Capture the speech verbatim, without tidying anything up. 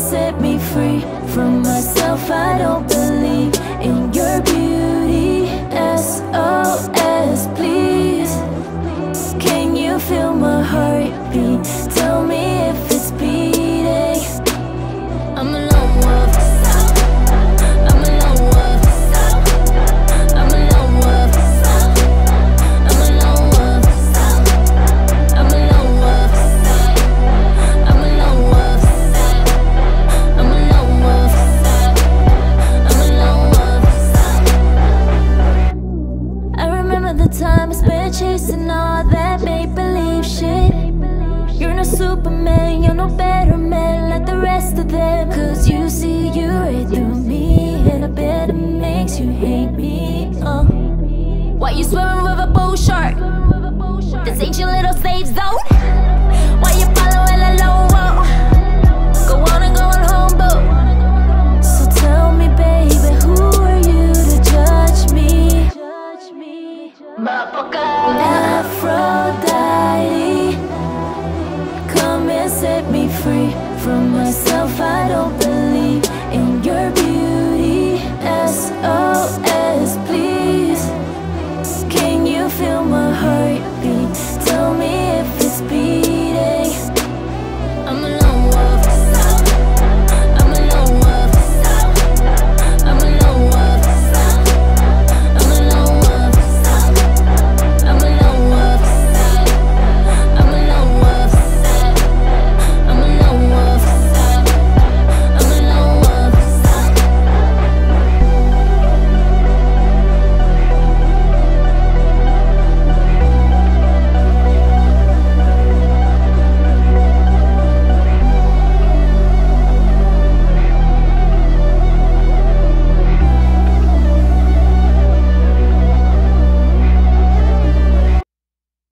Set me free from myself. I don't believe in your beauty. S O S, please. Can you feel my heartbeat? Tell me if it's beating. I'm a lone wolf. I'm a lone wolf. I'm a lone wolf. I'm a lone wolf. I'm a lone wolf. I'm a lone wolf. Time I spent chasing all that make-believe shit. You're no Superman, you're no better man like the rest of them. Cause you see you right through me, and I bet it makes you hate me. uh. Why you swimming with a bull shark? This ain't your little safe zone.